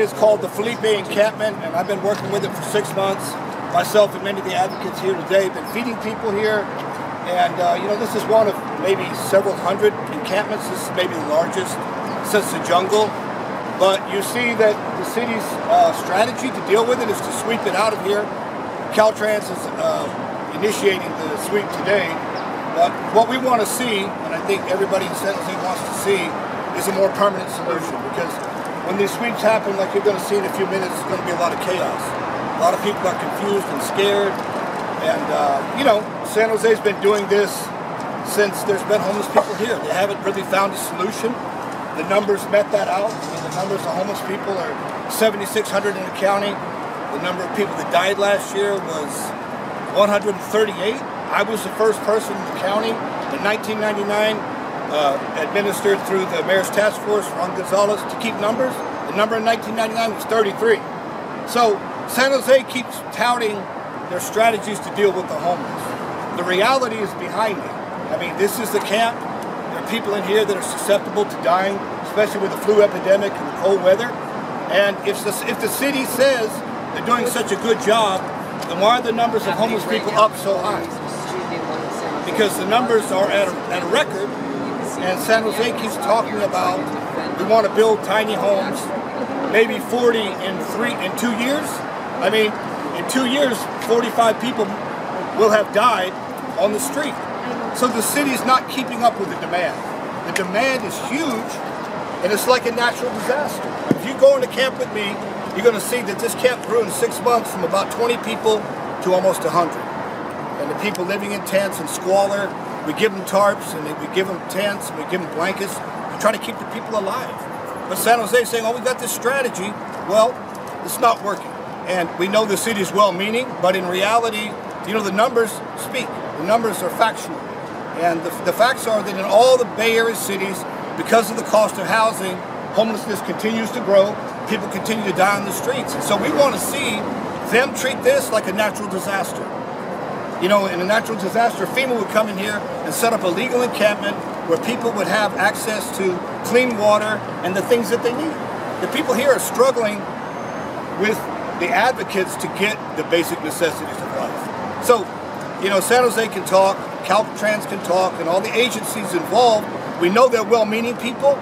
is called the Felipe encampment, and I've been working with it for 6 months. Myself and many of the advocates here today have been feeding people here. And, you know, this is one of maybe several hundred encampments. This is maybe the largest since the jungle. But you see that the city's strategy to deal with it is to sweep it out of here. Caltrans is initiating the sweep today. But what we want to see, and I think everybody in San Jose wants to see, is a more permanent solution. Because when these sweeps happen, like you're going to see in a few minutes, there's going to be a lot of chaos. A lot of people are confused and scared. And, you know, San Jose's been doing this since there's been homeless people here. They haven't really found a solution. The numbers met that out. I mean, the numbers of homeless people are 7,600 in the county. The number of people that died last year was 138. I was the first person in the county in 1999, administered through the mayor's task force, Ron Gonzalez, to keep numbers. The number in 1999 was 33. So San Jose keeps touting their strategies to deal with the homeless. The reality is behind me. I mean, this is the camp. There are people in here that are susceptible to dying, especially with the flu epidemic and the cold weather. And if the city says they're doing such a good job, then why are the numbers of homeless people up so high? Because the numbers are at a record, and San Jose keeps talking about we want to build tiny homes, maybe 40 in 2 years. I mean, in 2 years, 45 people will have died on the street. So the city's not keeping up with the demand. The demand is huge, and it's like a natural disaster. If you go into camp with me, you're going to see that this camp grew in 6 months from about 20 people to almost 100. And the people living in tents and squalor, we give them tarps, and we give them tents, and we give them blankets. We try to keep the people alive. But San Jose is saying, oh, we got this strategy. Well, it's not working. And we know the city's well-meaning, but in reality, you know, the numbers speak. The numbers are factual. And the facts are that in all the Bay Area cities, because of the cost of housing, homelessness continues to grow, people continue to die on the streets. And so we want to see them treat this like a natural disaster. You know, in a natural disaster, FEMA would come in here and set up a legal encampment where people would have access to clean water and the things that they need. The people here are struggling with the advocates to get the basic necessities of life. So, you know, San Jose can talk, Caltrans can talk, and all the agencies involved, we know they're well-meaning people,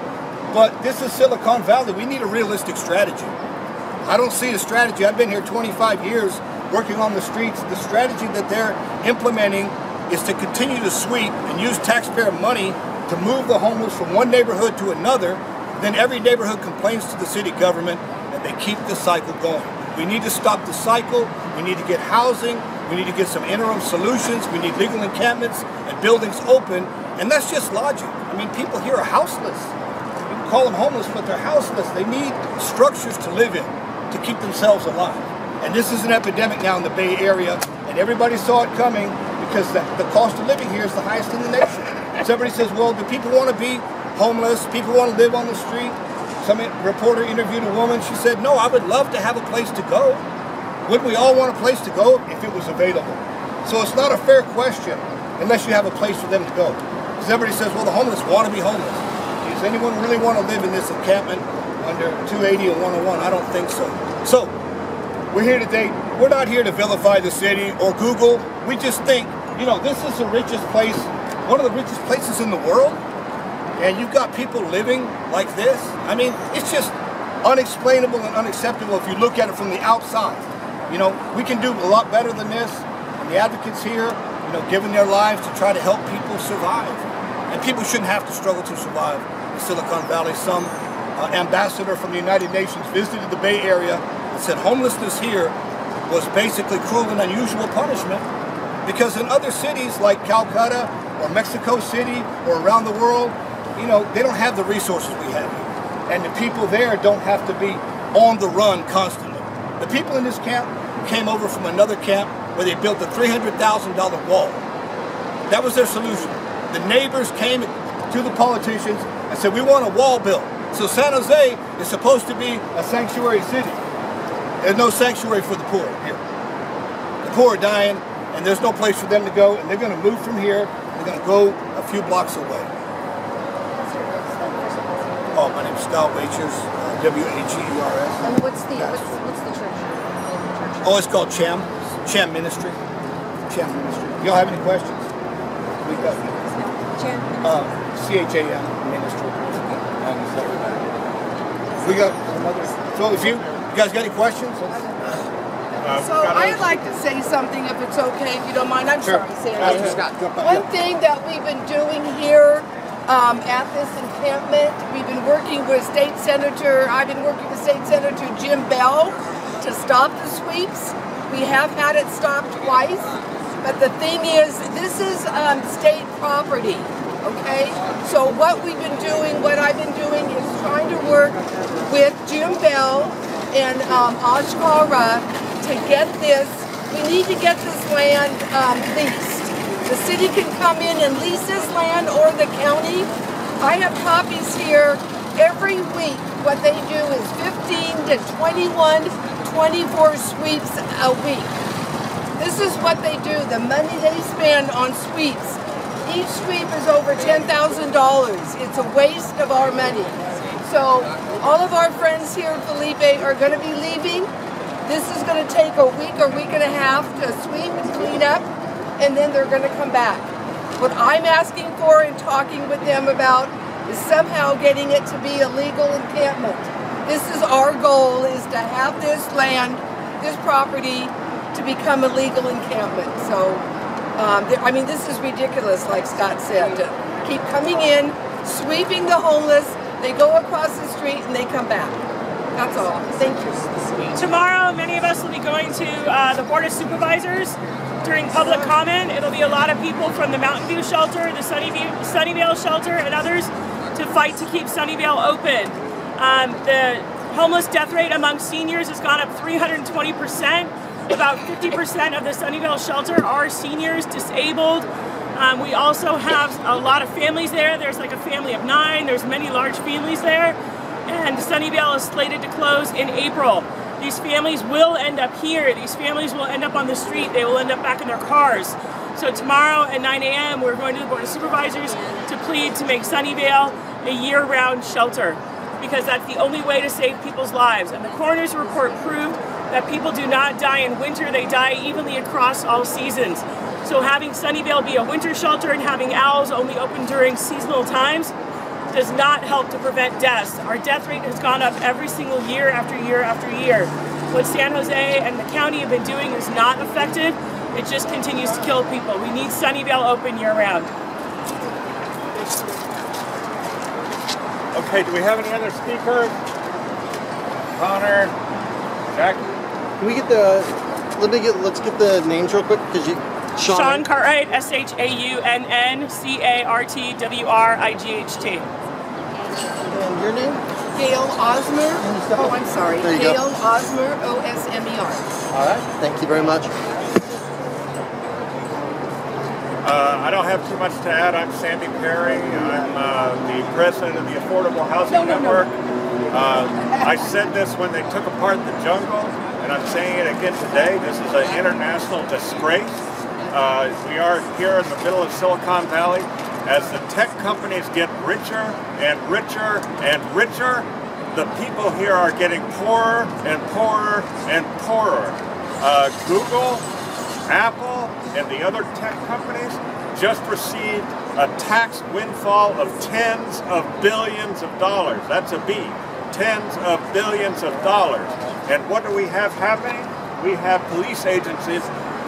but this is Silicon Valley. We need a realistic strategy. I don't see a strategy. I've been here 25 years working on the streets. The strategy that they're implementing is to continue to sweep and use taxpayer money to move the homeless from one neighborhood to another. Then every neighborhood complains to the city government, and they keep the cycle going. We need to stop the cycle. We need to get housing. We need to get some interim solutions. We need legal encampments and buildings open. And that's just logic. I mean, people here are houseless. You can call them homeless, but they're houseless. They need structures to live in to keep themselves alive. And this is an epidemic now in the Bay Area, and everybody saw it coming because the cost of living here is the highest in the nation. Somebody says, well, do people want to be homeless? People want to live on the street? Some reporter interviewed a woman. She said, no, I would love to have a place to go. Wouldn't we all want a place to go if it was available? So it's not a fair question unless you have a place for them to go. Because everybody says, well, the homeless want to be homeless. Does anyone really want to live in this encampment under 280 or 101? I don't think so. So we're here today. We're not here to vilify the city or Google. We just think, you know, this is the richest place, one of the richest places in the world. And you've got people living like this. I mean, it's just unexplainable and unacceptable if you look at it from the outside. You know, we can do a lot better than this. And the advocates here, you know, giving their lives to try to help people survive. And people shouldn't have to struggle to survive in Silicon Valley. Some ambassador from the United Nations visited the Bay Area and said homelessness here was basically cruel and unusual punishment, because in other cities like Calcutta or Mexico City or around the world, you know, they don't have the resources we have here. And the people there don't have to be on the run constantly. The people in this camp came over from another camp where they built a $300,000 wall. That was their solution. The neighbors came to the politicians and said, we want a wall built. So San Jose is supposed to be a sanctuary city. There's no sanctuary for the poor here. The poor are dying, and there's no place for them to go, and they're going to move from here. They're going to go a few blocks away. Oh, my name is Scott Wachers. W-H-E-R-S. And what's the church? Oh, it's called Cham. Cham Ministry. Cham Ministry. Y'all have any questions? We got Cham C-H-A-M Ministry. We got another. So if you guys got any questions? So I'd like to say something, if it's okay, if you don't mind. I'm sorry, Sandy. One thing that we've been doing here at this encampment, we've been working with State Senator, I've been working with State Senator Jim Bell to stop the sweeps. We have had it stopped twice, but the thing is, this is state property, okay? So what we've been doing, what I've been doing is trying to work with Jim Bell and Oshkara to get this, we need to get this land leased. The city can come in and lease this land, or the county. I have copies here. Every week what they do is 15 to 21, 24 sweeps a week. This is what they do, the money they spend on sweeps. Each sweep is over $10,000. It's a waste of our money. So all of our friends here in Felipe are going to be leaving. This is going to take a week and a half to sweep and clean up, and then they're going to come back. What I'm asking for and talking with them about is somehow getting it to be a legal encampment. This is our goal, is to have this land, this property, to become a legal encampment. So, I mean, this is ridiculous, like Scott said, to keep coming in, sweeping the homeless, they go across the street and they come back. That's all. Thank you. Tomorrow, many of us will be going to the Board of Supervisors during public comment. It'll be a lot of people from the Mountain View Shelter, the Sunnyvale Shelter, and others to fight to keep Sunnyvale open. The homeless death rate among seniors has gone up 320%. About 50% of the Sunnyvale Shelter are seniors, disabled. We also have a lot of families there. There's like a family of 9. There's many large families there. And Sunnyvale is slated to close in April. These families will end up here. These families will end up on the street. They will end up back in their cars. So tomorrow at 9 a.m. we're going to the Board of Supervisors to plead to make Sunnyvale a year-round shelter, because that's the only way to save people's lives. And the coroner's report proved that people do not die in winter. They die evenly across all seasons. So having Sunnyvale be a winter shelter and having owls only open during seasonal times does not help to prevent deaths. Our death rate has gone up every single year after year after year. What San Jose and the county have been doing is not effective. It just continues to kill people. We need Sunnyvale open year-round. Okay, do we have any other speakers? Connor, Jackie? Can we get the, let's get the names real quick, because you, Sean Cartwright, S-H-A-U-N-N-C-A-R-T-W-R-I-G-H-T. And your name? Gail Osmer. Oh, I'm sorry. Gail Osmer, O-S-M-E-R. All right. Thank you very much. I don't have too much to add. I'm Sandy Perry. I'm the president of the Affordable Housing Network. I said this when they took apart the jungle, and I'm saying it again today. This is an international disgrace. We are here in the middle of Silicon Valley. As the tech companies get richer and richer and richer, the people here are getting poorer and poorer and poorer. Google, Apple, and the other tech companies just received a tax windfall of tens of billions of dollars. That's a B. Tens of billions of dollars. And what do we have happening? We have police agencies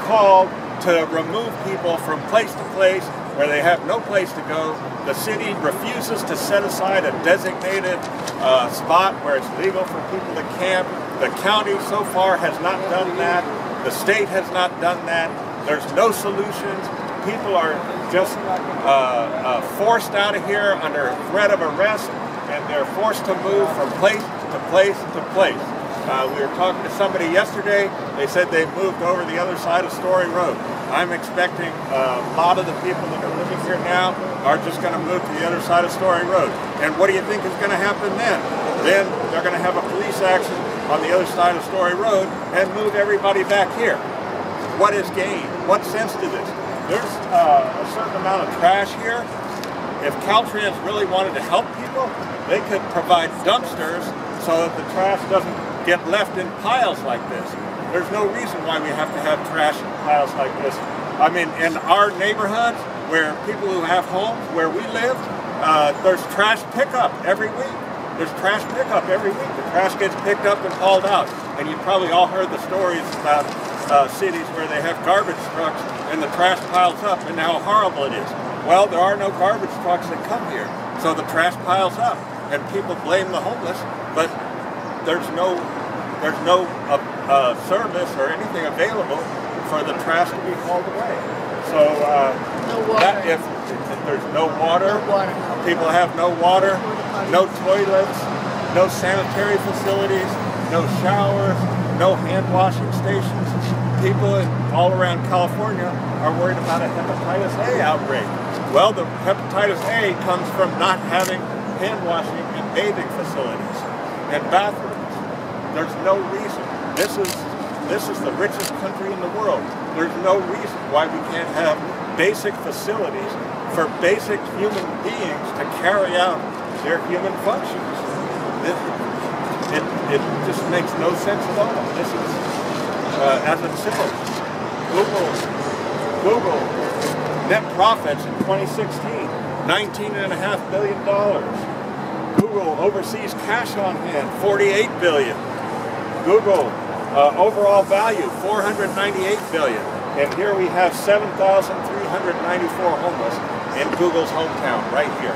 called to remove people from place to place where they have no place to go. The city refuses to set aside a designated spot where it's legal for people to camp. The county so far has not done that. The state has not done that. There's no solutions. People are just forced out of here under threat of arrest, and they're forced to move from place to place to place. We were talking to somebody yesterday. They said they moved over the other side of Story Road. I'm expecting a lot of the people that are living here now are just going to move to the other side of Story Road. And what do you think is going to happen then? Then they're going to have a police action on the other side of Story Road and move everybody back here. What is gained? What sense to this? There's a certain amount of trash here. If Caltrans really wanted to help people, they could provide dumpsters so that the trash doesn't get left in piles like this. There's no reason why we have to have trash in piles like this. I mean, in our neighborhoods, where people who have homes, where we live, there's trash pickup every week. There's trash pickup every week. The trash gets picked up and hauled out. And you probably all heard the stories about cities where they have garbage trucks and the trash piles up and how horrible it is. Well, there are no garbage trucks that come here, so the trash piles up. And people blame the homeless, but there's no service or anything available for the trash to be hauled away. So if there's no water, people have no water, no toilets, no sanitary facilities, no showers, no hand washing stations. People all around California are worried about a hepatitis A outbreak. Well, the hepatitis A comes from not having hand washing and bathing facilities and bathrooms. There's no reason. This is the richest country in the world. There's no reason why we can't have basic facilities for basic human beings to carry out their human functions. It just makes no sense at all. This is, as a simple, Google net profits in 2016. $19.5 billion. Google overseas cash on hand, $48 billion. Google overall value, $498 billion. And here we have 7,394 homeless in Google's hometown right here.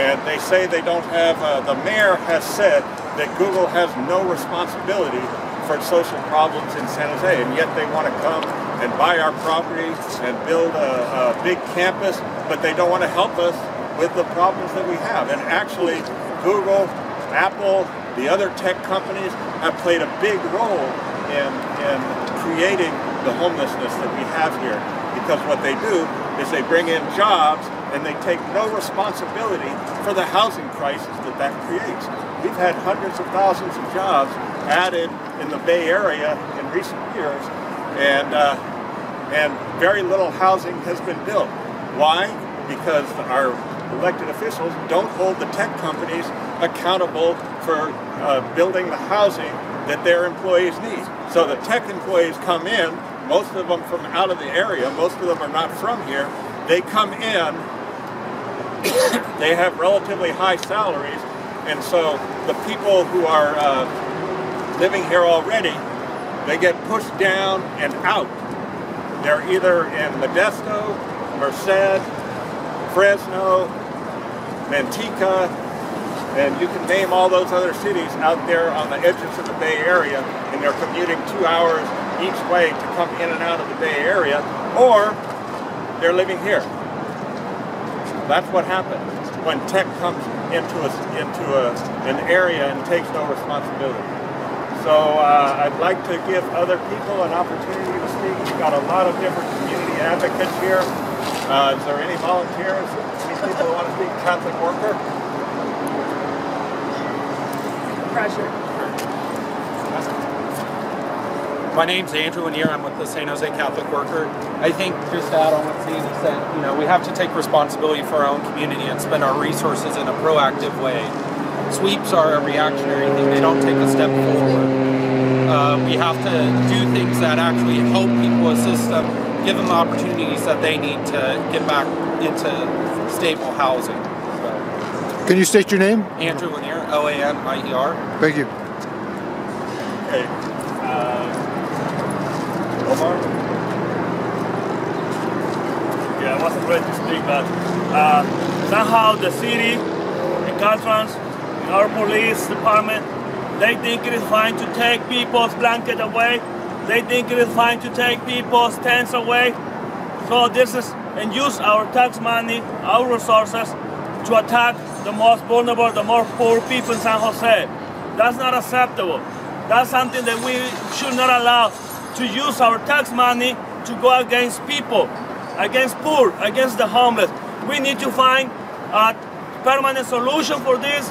And they say they don't have, the mayor has said that Google has no responsibility for social problems in San Jose, and yet they want to come and buy our property and build a big campus, but they don't want to help us with the problems that we have. And actually, Google, Apple, the other tech companies have played a big role in creating the homelessness that we have here, because what they do is they bring in jobs and they take no responsibility for the housing crisis that that creates. We've had hundreds of thousands of jobs added in the Bay Area in recent years, and very little housing has been built. Why? Because our elected officials don't hold the tech companies accountable for building the housing that their employees need. So the tech employees come in, most of them from out of the area, most of them are not from here. They come in, they have relatively high salaries, and so the people who are living here already, they get pushed down and out. They're either in Modesto, Merced, Fresno, Manteca, and you can name all those other cities out there on the edges of the Bay Area, and they're commuting 2 hours each way to come in and out of the Bay Area, or they're living here. That's what happens when tech comes into an area and takes no responsibility. So I'd like to give other people an opportunity to speak. We've got a lot of different community advocates here. Is there any volunteers? Any people who want to speak? Catholic worker? Pressure. My name's Andrew Lanier. I'm with the San Jose Catholic Worker. I think just out on what Sandy said, you know, we have to take responsibility for our own community and spend our resources in a proactive way. Sweeps are a reactionary thing. They don't take a step forward. We have to do things that actually help people, assist them, give them the opportunities that they need to get back into stable housing. So. Can you state your name? Andrew Lanier, L-A-N-I-E-R. Thank you. Okay. Omar? Yeah, I wasn't ready to speak, but somehow the city and Caltrans, our police department, they think it is fine to take people's blanket away. They think it is fine to take people's tents away. So this is, and use our tax money, our resources, to attack the most vulnerable, the more poor people in San Jose. That's not acceptable. That's something that we should not allow, to use our tax money to go against people, against poor, against the homeless. We need to find a permanent solution for this.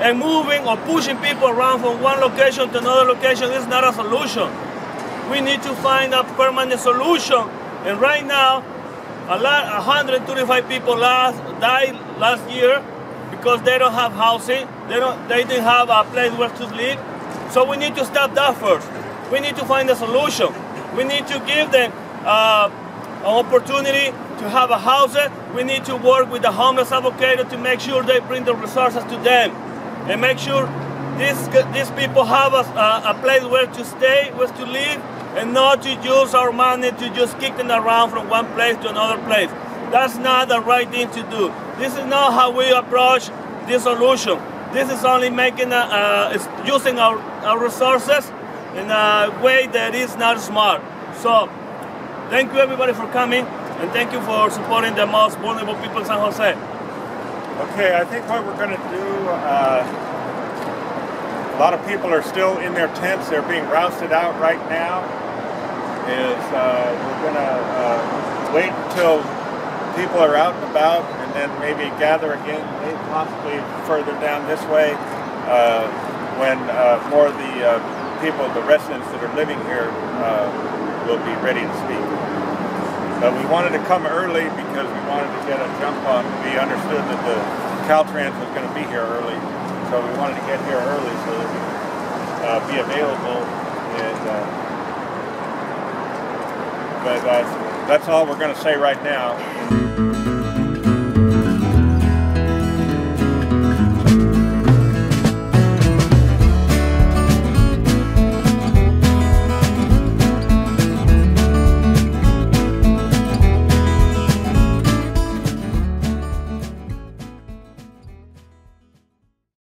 And moving or pushing people around from one location to another location is not a solution. We need to find a permanent solution. And right now, 135 people died last year because they don't have housing They didn't have a place where to live. So we need to stop that first. We need to find a solution. We need to give them an opportunity to have a house. We need to work with the homeless advocate to make sure they bring the resources to them and make sure these people have a place where to stay, where to live, and not to use our money to just kick them around from one place to another place. That's not the right thing to do. This is not how we approach this solution. This is only making using our resources in a way that is not smart. So thank you everybody for coming, and thank you for supporting the most vulnerable people in San Jose. Okay, I think what we're going to do, a lot of people are still in their tents. They're being rousted out right now. We're going to wait until people are out and about, and then maybe gather again, maybe possibly further down this way when more of the people, the residents that are living here, will be ready to speak. But we wanted to come early because we wanted to get a jump on. We understood that the Caltrans was going to be here early, so we wanted to get here early so that we could be available. And, but that's all we're going to say right now.